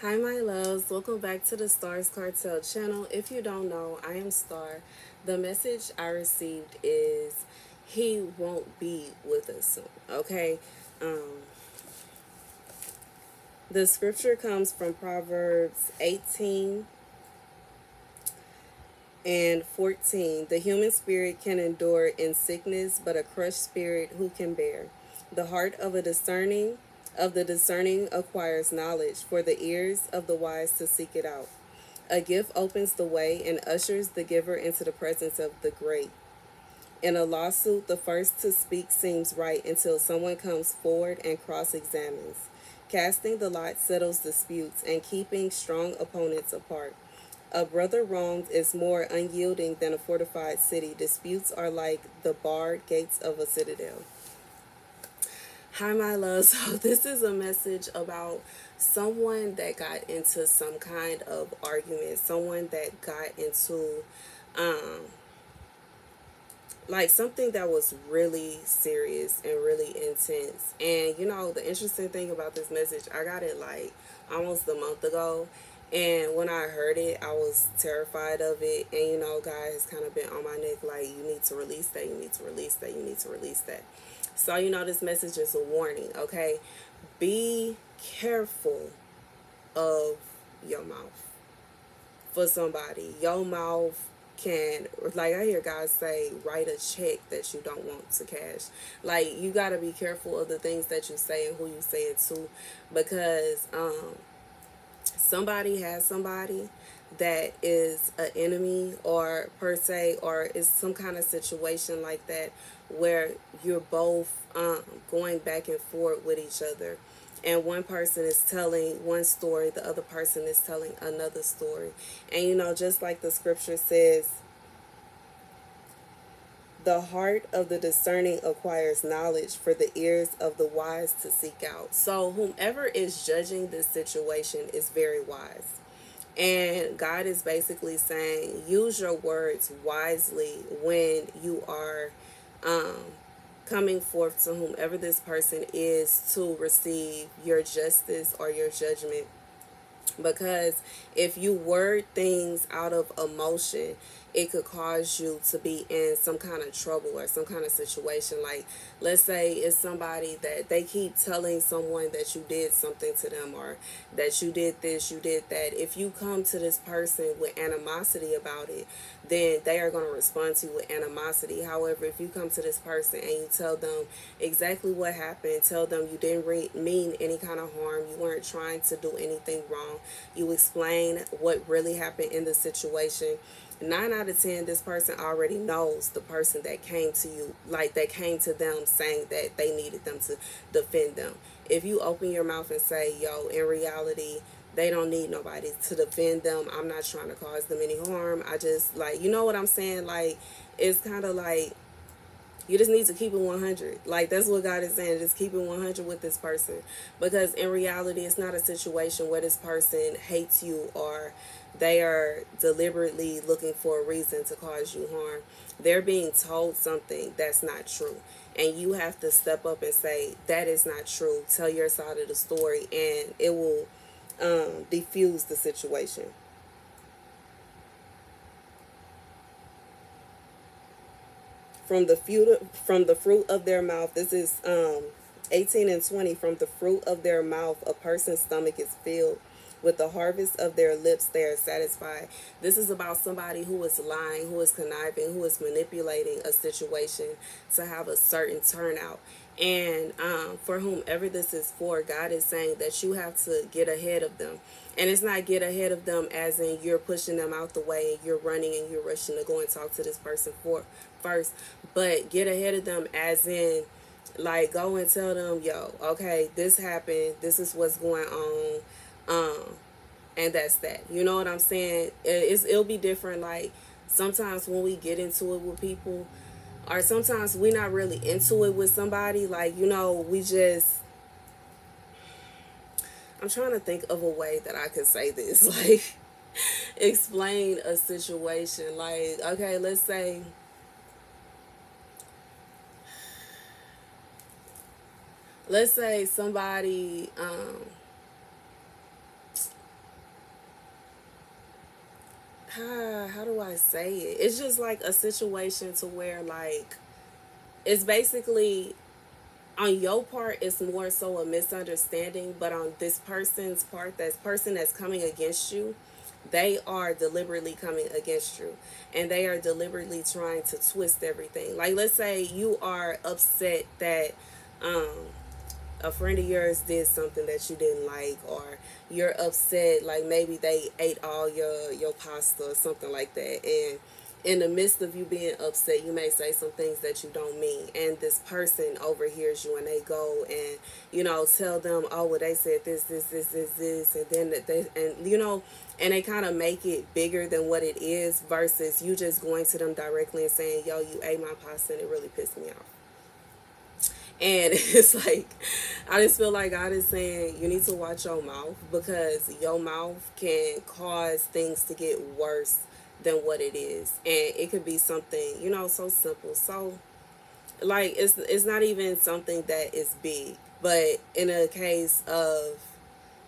Hi my loves, welcome back to the Stars Cartel channel. If you don't know, I am Star. The message I received is he won't be with us soon, okay? The scripture comes from Proverbs 18 and 14. The human spirit can endure in sickness, but a crushed spirit who can bear? The heart of the discerning acquires knowledge, for the ears of the wise to seek it out. A gift opens the way and ushers the giver into the presence of the great. In a lawsuit, the first to speak seems right until someone comes forward and cross-examines. Casting the lot settles disputes and keeping strong opponents apart. A brother wronged is more unyielding than a fortified city. Disputes are like the barred gates of a citadel. Hi my love, so this is a message about someone that got into some kind of argument, someone that got into like something that was really serious and really intense. And you know, the interesting thing about this message, I got it like almost a month ago, and when I heard it, I was terrified of it. And you know, God has kind of been on my neck like, you need to release that, you need to release that, you need to release that. So, you know, this message is a warning, okay? Be careful of your mouth. For somebody, your mouth can, like I hear God say, write a check that you don't want to cash. Like, you got to be careful of the things that you say and who you say it to, because somebody has somebody that is an enemy, or per se, or is some kind of situation like that where you're both going back and forth with each other, and one person is telling one story, the other person is telling another story. And you know, just like the scripture says, the heart of the discerning acquires knowledge, for the ears of the wise to seek out. So whomever is judging this situation is very wise. And God is basically saying, use your words wisely when you are coming forth to whomever this person is to receive your justice or your judgment. Because if you word things out of emotion, it could cause you to be in some kind of trouble or some kind of situation. Like, let's say it's somebody that they keep telling someone that you did something to them, or that you did this, you did that. If you come to this person with animosity about it, then they are going to respond to you with animosity. However, if you come to this person and you tell them exactly what happened, tell them you didn't mean any kind of harm, you weren't trying to do anything wrong, you explain what really happened in the situation, 9 out of 10, this person already knows the person that came to you, like that came to them saying that they needed them to defend them. If you open your mouth and say, yo, in reality, they don't need nobody to defend them, I'm not trying to cause them any harm, I just, like, you know what I'm saying? Like, it's kind of like, you just need to keep it 100. Like, that's what God is saying. Just keep it 100 with this person. Because in reality, it's not a situation where this person hates you or they are deliberately looking for a reason to cause you harm. They're being told something that's not true. And you have to step up and say, that is not true. Tell your side of the story, and it will diffuse the situation. From the fruit of their mouth, this is 18 and 20, from the fruit of their mouth a person's stomach is filled. With the harvest of their lips they are satisfied. This is about somebody who is lying, who is conniving, who is manipulating a situation to have a certain turnout. And for whomever this is for, God is saying that you have to get ahead of them. And it's not get ahead of them as in you're pushing them out the way, and you're running and you're rushing to go and talk to this person first. But get ahead of them as in, like, go and tell them, yo, okay, this happened, this is what's going on, and that's that. You know what I'm saying? It'll be different. Like, sometimes when we get into it with people, or sometimes we're not really into it with somebody, like, you know, we just, I'm trying to think of a way that I could say this, like, explain a situation. Like, okay, let's say, somebody how do I say it? It's just like a situation to where, like, it's basically on your part, it's more so a misunderstanding, but on this person's part, that person that's coming against you, they are deliberately coming against you, and they are deliberately trying to twist everything. Like, let's say you are upset that a friend of yours did something that you didn't like, or you're upset like maybe they ate all your pasta or something like that, and in the midst of you being upset, you may say some things that you don't mean, and this person overhears you, and they go and, you know, tell them, oh, well, they said this, and then they, and, you know, and they kind of make it bigger than what it is, versus you just going to them directly and saying, yo, you ate my pasta and it really pissed me off. And it's like, I just feel like God is saying you need to watch your mouth, because your mouth can cause things to get worse than what it is. And it could be something, you know, so simple, so like it's not even something that is big. But in a case of,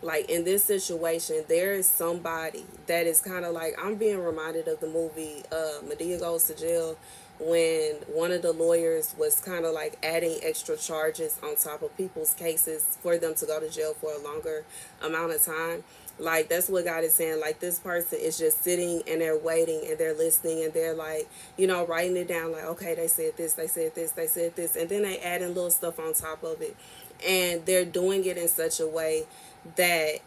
like, in this situation, there is somebody that is kind of like, I'm being reminded of the movie Medea Goes to Jail, when one of the lawyers was kind of like adding extra charges on top of people's cases for them to go to jail for a longer amount of time. Like, that's what God is saying. Like, this person is just sitting and they're waiting and they're listening and they're, like, you know, writing it down, like, okay, they said this, they said this, they said this, and then they adding little stuff on top of it, and they're doing it in such a way that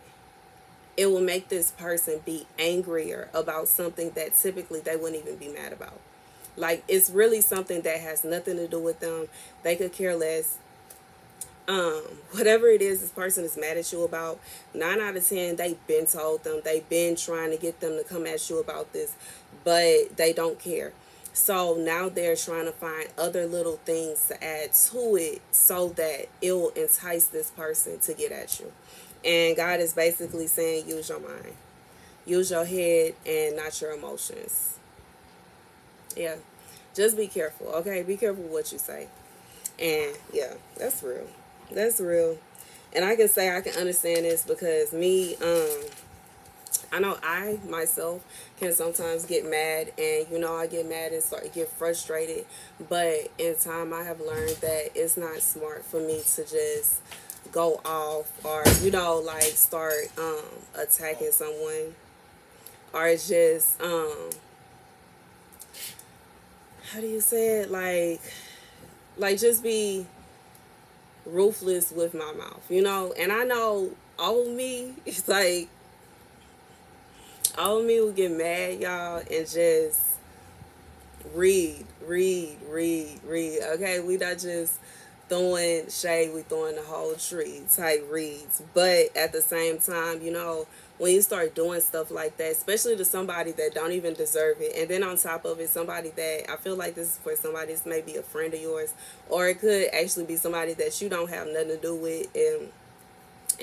it will make this person be angrier about something that typically they wouldn't even be mad about. Like, it's really something that has nothing to do with them. They could care less. Whatever it is this person is mad at you about, 9 out of 10, they've been told them, they've been trying to get them to come at you about this, but they don't care. So now they're trying to find other little things to add to it so that it will entice this person to get at you. And God is basically saying, use your mind, use your head, and not your emotions. Yeah, just be careful, okay? Be careful what you say. And yeah, that's real. That's real. And I can say I can understand this, because me, I know I myself can sometimes get mad, and, you know, I get mad and start to get frustrated. But in time, I have learned that it's not smart for me to just go off, or, you know, like, start attacking someone, or just how do you say it, like just be ruthless with my mouth, you know. And I know old me, it's like, old me will get mad, y'all, and just read. Okay, we not just throwing shade, we throwing the whole tree type reads. But at the same time, you know, when you start doing stuff like that, especially to somebody that don't even deserve it, and then on top of it, somebody that, I feel like this is for somebody, this may be a friend of yours, or it could actually be somebody that you don't have nothing to do with, and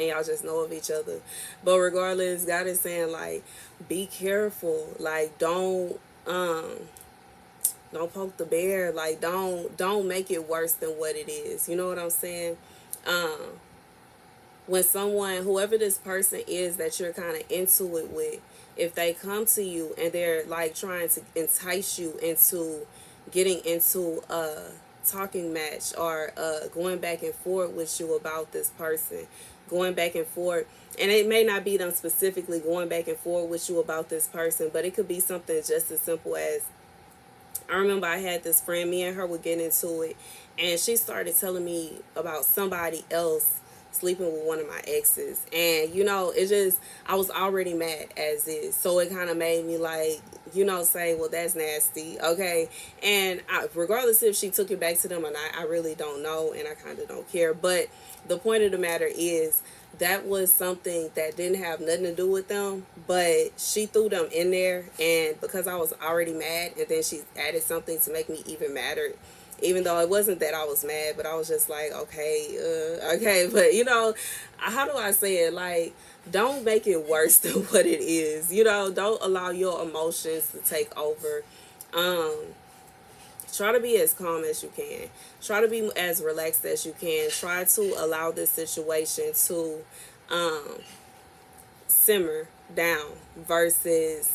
y'all just know of each other. But regardless, God is saying, like, be careful. Like, don't poke the bear. Like, don't make it worse than what it is. You know what I'm saying? When someone, whoever this person is that you're kind of into it with, if they come to you and they're, like, trying to entice you into getting into a talking match, or going back and forth with you about this person, going back and forth, and it may not be them specifically going back and forth with you about this person, but it could be something just as simple as, I remember I had this friend, me and her would get into it, and she started telling me about somebody else sleeping with one of my exes. And, you know, it just, I was already mad as is, so it kind of made me, like, you know, say, well, that's nasty, okay? And regardless if she took it back to them or not, I really don't know, and I kind of don't care. But the point of the matter is, that was something that didn't have nothing to do with them, but she threw them in there, and because I was already mad, and then she added something to make me even madder, even though it wasn't that I was mad, but I was just like, okay, but, you know, how do I say it? Like, don't make it worse than what it is, you know. Don't allow your emotions to take over. Try to be as calm as you can. Try to be as relaxed as you can. Try to allow this situation to simmer down versus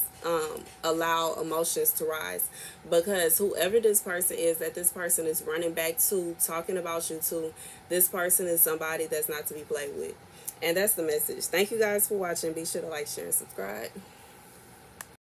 allow emotions to rise, because whoever this person is that this person is running back to, talking about you to, this person is somebody that's not to be played with. And that's the message. Thank you guys for watching. Be sure to like, share, and subscribe.